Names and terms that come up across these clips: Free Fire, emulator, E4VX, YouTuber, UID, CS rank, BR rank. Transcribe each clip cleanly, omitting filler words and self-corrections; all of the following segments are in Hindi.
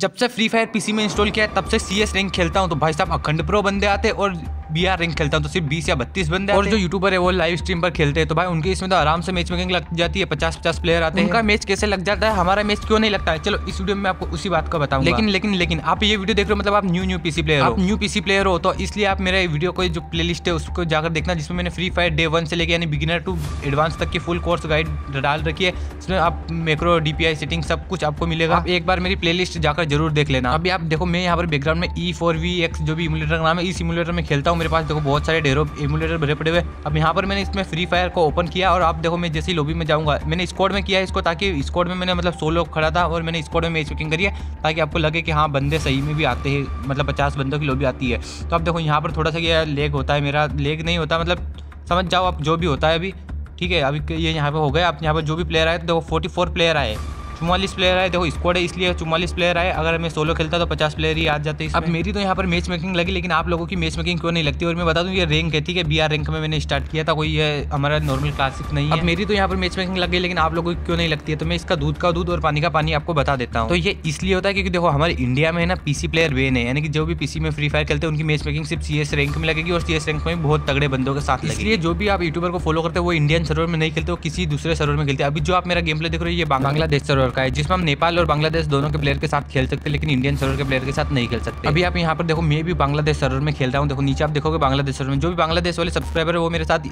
जब से फ्री फायर पीसी में इंस्टॉल किया है तब से सीएस रैंक खेलता हूं तो भाई साहब अखंड प्रो बंदे आते और बीआर रैंक खेलता हूं तो सिर्फ 20 या 32 बंदे आते। और जो यूट्यूबर है वो लाइव स्ट्रीम पर खेलते हैं तो भाई उनके इसमें तो आराम से मैच मेकिंग लग जाती है, 50-50 प्लेयर आते हैं। उनका मैच कैसे लग जाता है, हमारा मैच क्यों नहीं लगता है, चलो इस वीडियो में आपको उसी बात का बताऊंगा। लेकिन आप ये वीडियो देख रहे हो मतलब आप न्यू पीसी प्लेयर हो, तो इसलिए आप मेरे वीडियो को जो प्लेलिस्ट है उसको जाकर देखना, जिसमें मैंने फ्री फायर डे 1 से लेकर यानी बिगिनर टू एडवांस तक की फुल कोर्स गाइड डाल रखी है। इसमें आप मैक्रो, डीपीआई सेटिंग सब कुछ आपको मिलेगा। आप एक बार मेरी प्लेलिस्ट जाकर जरूर देख लेना। अभी आप देखो मैं यहाँ पर बैकग्राउंड में E4VX जो भी इमुलेटर का नाम है इस इमुलेटर में खेलता हूँ। मेरे पास देखो बहुत सारे डेरो एमुलेटर भरे पड़े हुए। अब यहाँ पर मैंने इसमें फ्री फायर को ओपन किया और आप देखो मैं जैसे ही लॉबी में जाऊँगा, मैंने स्क्वाड में किया इसको ताकि स्क्वाड में मैंने मतलब 100 लोग खड़ा था और मैंने स्क्वाड में मैच बुकिंग करी है ताकि आपको लगे कि हाँ बंदे सही में भी आते हैं, मतलब 50 बंदों की लॉबी आती है। तो आप देखो यहाँ पर थोड़ा सा क्या लेग होता है, मेरा लेग नहीं होता मतलब समझ जाओ आप जो भी होता है। अभी ठीक है, अभी ये यहाँ पर हो गया। आप यहाँ पर जो भी प्लेयर आए तो देखो 44 प्लेयर आए, 44 प्लेयर आए। देखो स्क्वाड है इसलिए 44 प्लेयर आए, अगर मैं सोलो खेलता तो 50 प्लेयर ही आ जाते। अब मेरी तो यहाँ पर मैच मेकिंग लगी, लेकिन आप लोगों की मैच मेकिंग क्यों नहीं लगती। और मैं बता दूँ ये रैंक है, ठीक है, बीआर रैंक में मैंने स्टार्ट किया था, कोई ये हमारा नॉर्मल क्लासिक नहीं है। अब मेरी तो यहाँ पर मैच मेकिंग लग गई लेकिन आप लोगों की क्यों नहीं लगती है, तो मैं इसका दूध का दूध और पानी का पानी आपको बता देता हूँ। तो ये इसलिए होता है क्योंकि देखो हमारे इंडिया में ना पीसी प्लेयर बैन है, यानी कि जो भी पीसी में फ्री फायर खेलते हैं उनकी मैच मेकिंग सिर्फ सीएस रैंक में लगेगी और सीएस रैंक में बहुत तगड़े बंदों के साथ। इसलिए जो भी आप यूट्यूबर को फॉलो करते हो वो इंडियन सर्वर में नहीं खेलते, वो किसी दूसरे सर्वर में खेलते। अभी जो आप मेरा गेम प्ले देख रहे हो ये बांग्लादेश सर्वर का है, जिसमें हम नेपाल और बांग्लादेश दोनों के प्लेयर के साथ खेल सकते हैं लेकिन इंडियन सर्वर के प्लेयर के साथ नहीं खेल सकते। अभी आप यहाँ पर देखो मैं भी बांग्लादेश सर्वर में खेल रहा हूँ। देखो नीचे आप देखोगे बांग्लादेश सर्वर में जो भी बांग्लादेश वाले सब्सक्राइबर है वो मेरे साथ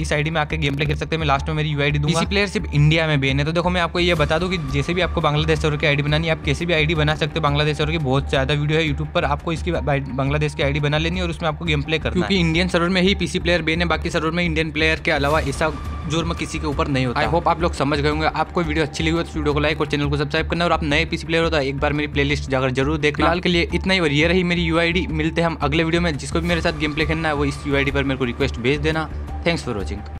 इस आईडी में आके गेम प्ले खेल सकते हैं। मैं लास्ट में मेरी यूआईडी दूंगा। इसी प्लेयर सिर्फ इंडिया में बैन है। तो देखो मैं आपको ये बता दूं कि जैसे भी आपको बांग्लादेश सर्वर की आईडी बनानी है आप कैसे भी आईडी बना सकते हैं। बांग्लादेश सर्वर की बहुत ज्यादा वीडियो है यूट्यूब पर, आपको इसकी बांग्लादेश की आईडी बना लेनी और उसमें आपको गेम प्ले करना है। क्योंकि इंडियन सर्वर में ही पीसी प्लेयर बैन है, बाकी सर्वर में इंडियन प्लेयर के अलावा ऐसा जुर्म किसी के ऊपर नहीं होता। आई होप आप लोग समझ गए होंगे। आपको वीडियो अच्छी लगी हो तो वीडियो को लाइक और चैनल को सब्सक्राइब करना, और आप नए पीसी प्लेयर हो तो एक बार मेरी प्लेलिस्ट जाकर जरूर देखना। फिलहाल के लिए इतना ही, और ये रही मेरी यूआईडी। मिलते हैं हम अगले वीडियो में। जिसको भी मेरे साथ गेम प्ले खेलना है वो इस यूआईडी पर मेरे को रिक्वेस्ट भेज देना। Thanks for watching.